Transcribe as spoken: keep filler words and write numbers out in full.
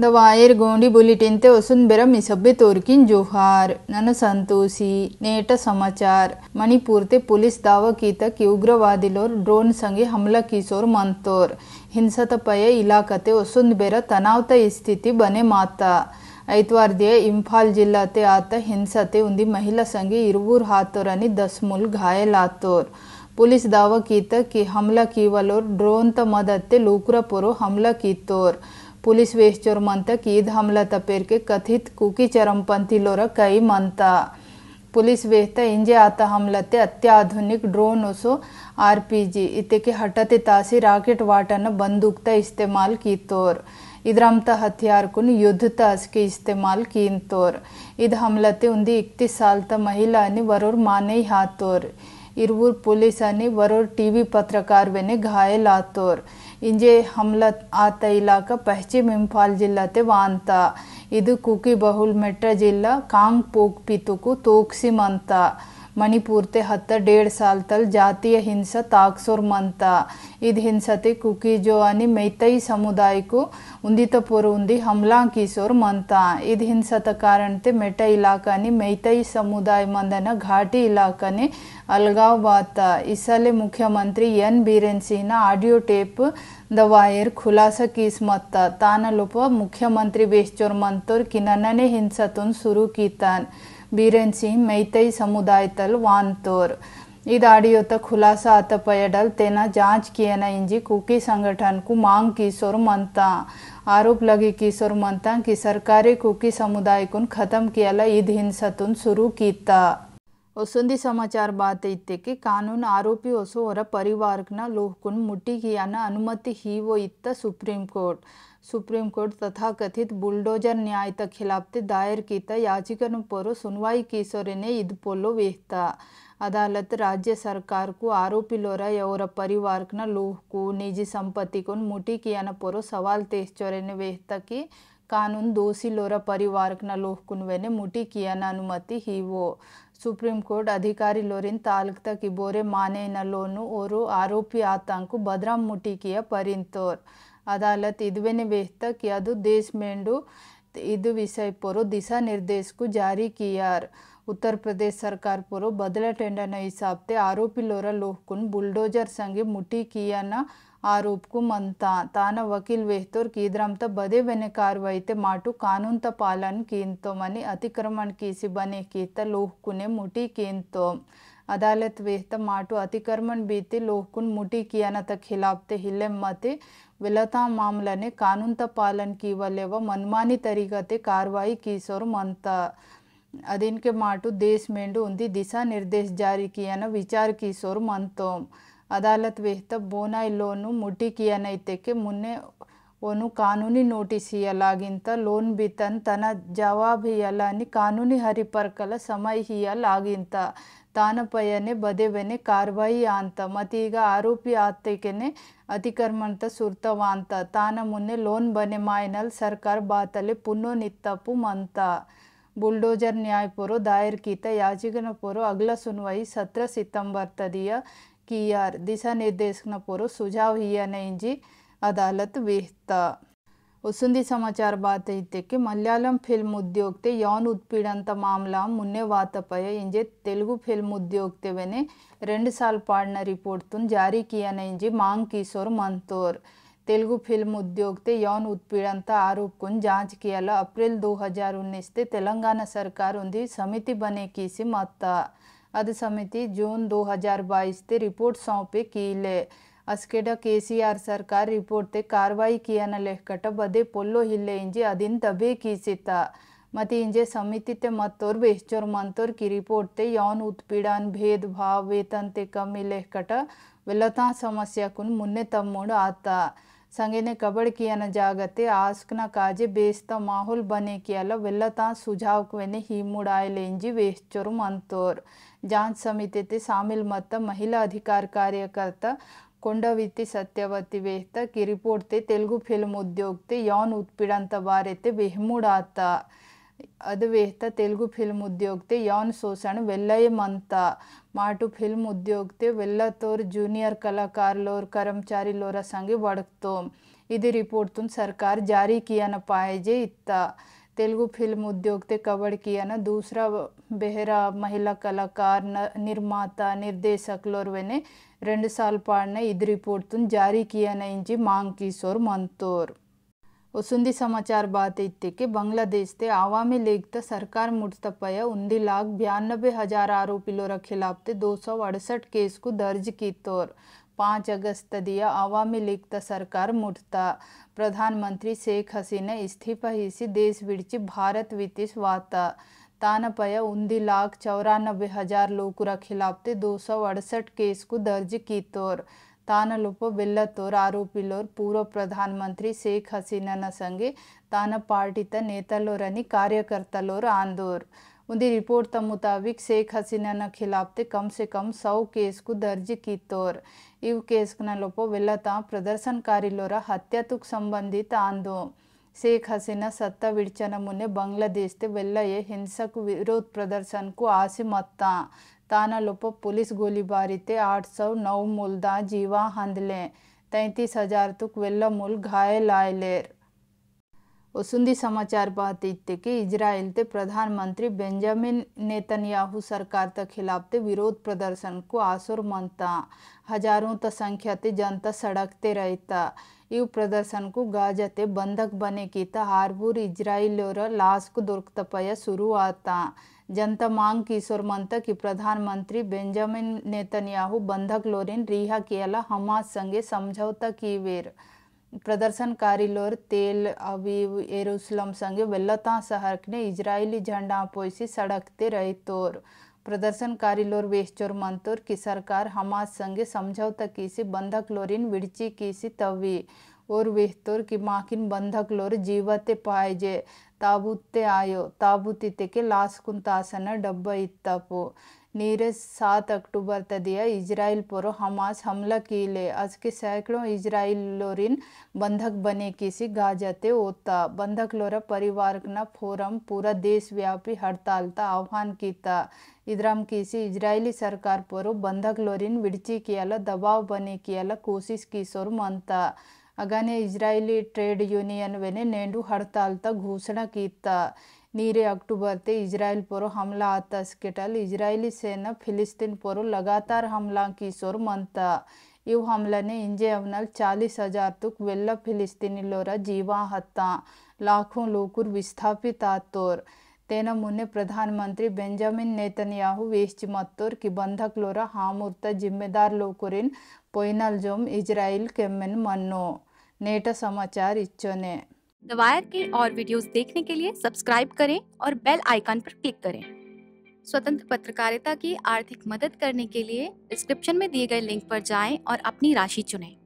The wire Gondi बुलेटिनते वसुंधरा मिसब्बे तोरकिन जोहार। नन संतोषी नेट समाचार। मणिपुरते पुलिस दावा कीता कि उग्रवादिलोर ड्रोन संगे हमला कीसोर मंतोर हिंसत पय इलाकते वसुंधरा तनावत स्थिति बने माता। ಐತವಾರದಿಯ ಇಂಫಾಲ್ ಜಿಲ್ಲಾತೆ ಆತ ಹಿಂಸತೆ ಉಂದಿ ಮಹಿಳಾ ಸಂಗೆ ಇರುವೂರ್ ಹಾತೋರನಿ ದಸ್ ಮುಲ್ ಗಾಯಲಾತೋರ್। पुलिस दावा कीता कि हमला कीवलोर ड्रोन त मददते लूकरा पोरो हमला कीतोर। पुलिस वेश्चोर मनता कि ईद हमला तपेर के कथित कुकी चरमपंथी लोरा कई मनता। पुलिस वेहता इंजे आता हमलते अत्याधुनिक ड्रोन ओसो आरपीजी इते के हटते तासी राकेट वाटन बंदूकता इस्तेमाल कीतोर। इद्रामता हथियार कुन युद्ध तास के इस्तेमाल कीन तोर। इद हमलते उन्दी इकतीस साल त महिला ने वरोर माने हातोर। इरवूर पुलिस ने वरोर टीवी पत्रकार वेने घायल आतोर। इंजे हमला आता इलाका पश्चिम इंफाल जिल्लाते वानता। इदु कुकी बहुल मेट्रा जिला कांग पोक पीतुकु तोक्सी मनता। मणिपुरते हत्ता डेढ़ साल तल जातीय हिंसा ताकसोर मनता। इद हिंसते कुकी जो आनी मैतई समुदाय को उन्दित पोर उन्दी हमला किसोर मनता। इद हिंसत कारण ते मेटा इलाका ने मैतई समुदाय मंदना घाटी इलाका ने अलगाव बाता। इसले मुख्यमंत्री एन बीरेन सिंह ना ऑडियो टेप द वायर खुलासा किस्मत ताना लोप मुख्यमंत्री बेश्चोर मंतोर किनना ने हिंसतुन शुरू कीतान। बीरेन सिंह मैतई समुदाय तल वानतोर। इद आडियो तक खुलासा आता पयडल तेना जांच किए ना इंजी कुकी संगठन को मांग किशोर मनता। आरोप लगी किशोर मनता कि सरकारी कुकी समुदाय कुन खत्म कियाला ईद हिंसतुन शुरू कीता। वसुंधी समाचार बात इत्ते कि कानून आरोपी ओसो और परिवार ना लोहकुन मुट्टी किया ना अनुमति ही वो इत्ता सुप्रीम कोर्ट। सुप्रीम कोर्ट तथा कथित बुलडोजर न्याय तक खिलाफते दायर कीता याचिकन पोरो सुनवाई किशोर ने इद पोलो वेहता। अदालत राज्य सरकार को आरोपी लोरा और परिवार ना लोहकु निजी संपत्ति को मुट्टी किया ना पोरो सवाल तेश्चोरे ने वेहता कि कानून दोषी लोरा परिवार ना लोहकुनवे ने मुट्टी किया ना अनुमति ही वो। सुप्रीम कोर्ट अधिकारी लोरिन तालकता कि बोरे माने न लोनु और आरोपी आतंकु बदराम मुटी किया परिंतोर। अदालत इदवे ने बेहता कि अदु देश मेंडु इदु विषय पोरो दिशा निर्देश को जारी कियार। उत्तर प्रदेश सरकार पोरो बदला टेंडर हिसाब से आरोपी लोरा लोहकुन बुलडोजर संगे मुटी किया न आरोप को मनता। ताना वकील वेहतोर की द्रमता बदे बने कार्रवाई ते माटू कानून त पालन कीनतो मनी अतिक्रमण किसी बने कीता लोहकुने मुटी कीनतो। अदालत वेहत माटू अतिक्रमण बीते लोहकुन मुटी किया न त खिलाफ ते हिले मते विलता मामला ने कानून त पालन की वले व मनमानी तरीका ते कार्रवाई किसोर मनता। अदीन के माटू देश मेंडू उन्दी दिशा निर्देश जारी किया न विचार किसोर मनतो। अदालत वेहत बोना लोनु मुटी किया नैते के मुन्ने ओनु कानूनी नोटिस हियलागिंत लोन बीतन तना जवाब हियलानी कानूनी हरिपर्कल समय हियलागिंत तान पयने बदेवेने कार्रवाई आंत मतीग आरोपी आते केने अतिक्रमण सुर्तवांत तान मुन्ने लोन बने मायनल सरकार बातले पुनो नित्तपु मनता। बुलडोजर न्यायपुरो दायर कीता याचिकन पुरो अगला सुनवाई सत्रह सितंबर तदिया कियार। दिशा निर्देश न पोरो सुझाव हिया नहीं जी अदालत वेहता। उसुंदी समाचार बात इत्ते कि मलयालम फिल्म उद्योग ते यौन उत्पीड़न त मामला मुन्ने वातपय इंजे तेलुगु फिल्म उद्योग ते वेने रेंड साल पाड़ना रिपोर्ट तुन जारी किया नहीं जी मांग किशोर मंतोर। तेलुगु फिल्म उद्योग ते यौन उत्पीड़न का आरोप कुन जांच कियाला अप्रैल दो हजार उन्नीस ते तेलंगाना सरकार उन्दी समिति बने किसी मत्ता। अद समिति जून दो हजार बाईस ते रिपोर्ट सौंपे कीले। अस्केडा केसीआर सरकार रिपोर्ट ते कार्रवाई किया न लेखकट बदे पोलो हिले इंजे अदिन तबे कीसिता मती इंजे समिति ते मतोर वेश्चोर मंतोर की रिपोर्ट ते यौन उत्पीड़न भेदभाव वेतन ते कमी लेखकट विलता समस्या कुन मुन्ने तम्मोड़ आता। संगे ने कबड़ किया न जागते आस्कना काजे बेस्ता माहौल बने कियाला विलता सुझाव क्वेने ही मुड़ाए लेंजी वेश्चोर मंतोर। जांच समिति ते शामिल मत महिला अधिकार कार्यकर्ता कंडवीति सत्यवती वेहता की रिपोर्ट ते तेलुगु फिल्म उद्योग ते यौन उत्पीड़न बारे ते बेहमुड़ाता। अद वेहता तेलुगु फिल्म उद्योग ते यौन शोषण वेल्लय मनता। माटू फिल्म उद्योग ते वेल्लतोर जूनियर कलाकार लोर कर्मचारी लोरा संगे वड़कतो। इधे रिपोर्ट तुन सरकार जारी किया न पाए जे इत्ता तेलुगु फिल्म उद्योग ते कवर किया ना दूसरा बेहरा महिला कलाकार निर्माता निर्देशक लोर वेने रेंडु साल पाड़ने इध रिपोर्ट तुन जारी किया ना इंजी मांग की सोर मंतोर उसुंदी समाचार बात इत्ते के बांग्लादेश ते आवामी लीग ते सरकार मुर्तपया उन्दी लाख बयानबे हजार आरोपी लोरा खिलाफ ते दो सौ अड़सठ केस को दर्ज की तोर पाँच अगस्त दिया आवामी लीग त सरकार मुठता प्रधानमंत्री शेख हसीना इस्तीफा इसी देश विड़ची भारत वितीस वाता तानपया उन्दी लाख चौरानबे हजार लोकुरा खिलाफते दो सौ अड़सठ केस को दर्ज की तोर तानलोप बेल्लतोर आरोपी लोर पूर्व प्रधानमंत्री शेख हसीना न संगे तान पार्टी त नेता लोरनी कार्यकर्ता लोर आंदोर उन्दी रिपोर्ट के मुताबिक शेख हसीना न खिलाफते कम से कम सौ केस को दर्ज की तोर इव केस लोपो वेल्लता प्रदर्शनकारी लोरा हत्यातुक संबंधित आंदो शेख हसीना सत्ता विड़चन मुने बांग्लादेश ते वेल्ला ये हिंसक विरोध प्रदर्शन को आसी मत्ता ताना लोपो पुलिस गोलीबारी ते आठ सौ नौ मुलदा जीवा हंदले तैंतीस हजार तुक वेल्ला मूल घायल आयलेर उसुंदी समाचार बात इत्ते कि इजराइल ते प्रधानमंत्री बेंजामिन नेतन्याहू सरकार के खिलाफ ते विरोध प्रदर्शन को आसुर मनता हजारों त संख्या ते जनता सड़कते रहता इव प्रदर्शन को गाजा ते बंधक बने की ता हारबूर इजराइल और लाश को दुर्कतपया शुरू आता जनता मांग की सोर मनता कि प्रधानमंत्री बेंजामिन नेतन्याहू बंधक लोरिन रिहा कियाला हमास संगे समझौता की वेर प्रदर्शनकारी लोर तेल अवीव एरूसलम संगे वेल्लता शहर ने इजरायली झंडा पोसी सड़कते रही तोर प्रदर्शनकारी लोर वेश्चोर मंतोर की सरकार हमास संगे समझौता किसी बंधक लोरिन विड़ची किसी तवी और वेहतोर की माकिन बंधक लोर जीवते पाएजे ताबूते आयो ताबूती ते के लाश कुंतासन डब्बा इत्तापो नीरज सात अक्टूबर तदिया इजराइल पर हमास हमला कीले आज के सैकड़ों इजराइल लोरिन बंधक बने किसी गाजाते ओता बंधक लोरा परिवार न फोरम पूरा देशव्यापी हड़ताल ता आह्वान कीता इधराम किसी इजरायली सरकार पर बंधक लोरिन विड़ची कियाला दबाव बने कियाला कोशिश की सोर मनता अगाने इजरायली ट्रेड यूनियन वेने नेंडू हड़ताल तक घोषणा कीता नीरे अक्टूबर ते इजराइल पर हमला आता स्केटल इजरायली सेना फिलिस्तीन पर लगातार हमला की सोर मनता इव हमला ने इंजे अवनल चालीस हजार तुक वेल्ला फिलिस्तीनी लोरा जीवा हत्ता लाखों लोकुर विस्थापित आतोर तेना मुने प्रधानमंत्री बेंजामिन नेतन्याहू वेश्च मत्तोर की बंधक लोरा हामुर्ता जिम्मेदार लोकुरिन पोइनल जोम इजराइल केमेन मन्नो नेटा समाचार इच्चोने। द वायर के और वीडियोस देखने के लिए सब्सक्राइब करें और बेल आइकन पर क्लिक करें। स्वतंत्र पत्रकारिता की आर्थिक मदद करने के लिए डिस्क्रिप्शन में दिए गए लिंक पर जाएं और अपनी राशि चुनें।